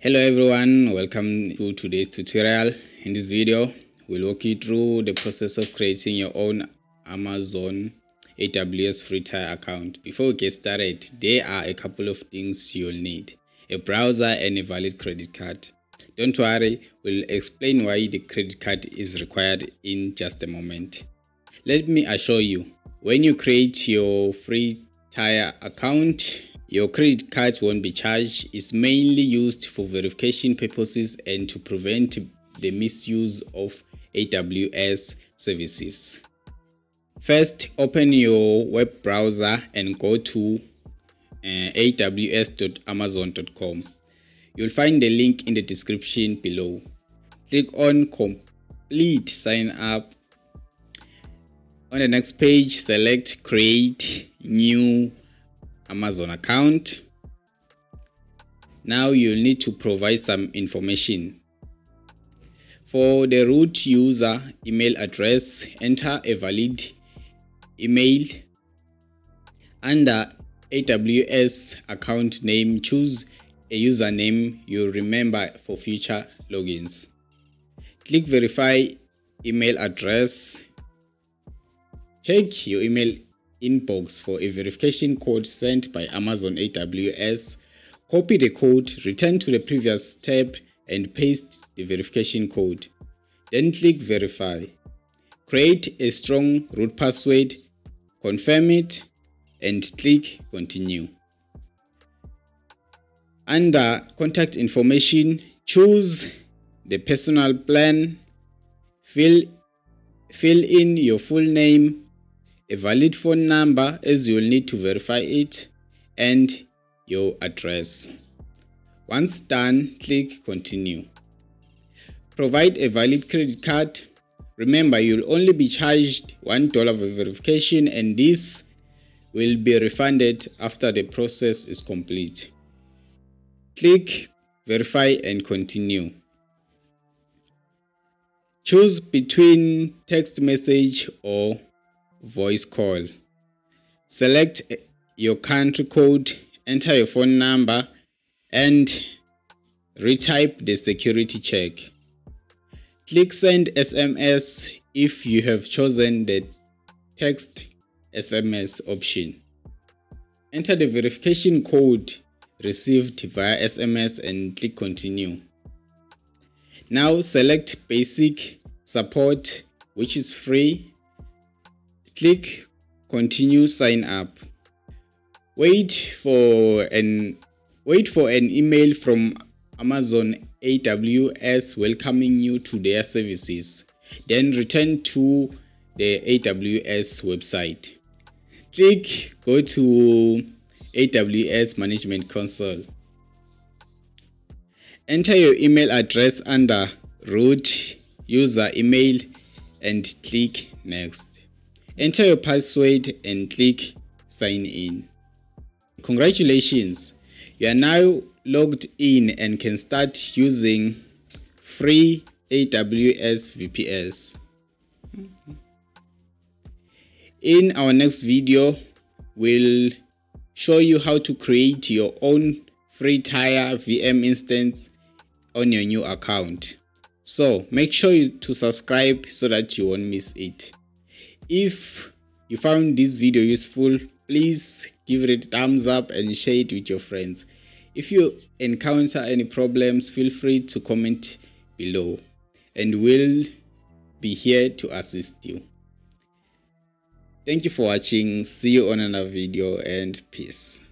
Hello everyone, welcome to today's tutorial. In this video, we'll walk you through the process of creating your own Amazon AWS free tier account. Before we get started, there are a couple of things you'll need: a browser and a valid credit card. Don't worry, we'll explain why the credit card is required in just a moment. Let me assure you, when you create your free tier account, your credit card won't be charged. It's mainly used for verification purposes and to prevent the misuse of AWS services. First, open your web browser and go to aws.amazon.com. You'll find the link in the description below. Click on complete sign up. On the next page, select create new Amazon account. Now you'll need to provide some information. For the root user email address, enter a valid email. Under AWS account name, choose a username you'll remember for future logins. Click verify email address. Check your email inbox for a verification code sent by Amazon AWS. Copy the code, return to the previous tab and paste the verification code. Then click verify. Create a strong root password, confirm it and click continue. Under contact information, choose the personal plan. Fill in your full name, a valid phone number as you'll need to verify it, and your address. Once done, click continue. Provide a valid credit card. Remember, you'll only be charged $1 for verification and this will be refunded after the process is complete. Click verify and continue. Choose between text message or voice call. Select your country code, enter your phone number and retype the security check. Click send SMS if you have chosen the text SMS option. Enter the verification code received via SMS and click continue. Now select basic support, which is free. Click continue sign up. Wait for an email from Amazon AWS welcoming you to their services. Then return to the AWS website. Click go to AWS Management Console. Enter your email address under root user email and click next. Enter your password and click sign in. Congratulations, you are now logged in and can start using free AWS VPS. In our next video, we'll show you how to create your own free tier VM instance on your new account. So make sure to subscribe so that you won't miss it. If you found this video useful, please give it a thumbs up and share it with your friends. If you encounter any problems, feel free to comment below and we'll be here to assist you. Thank you for watching. See you on another video and peace.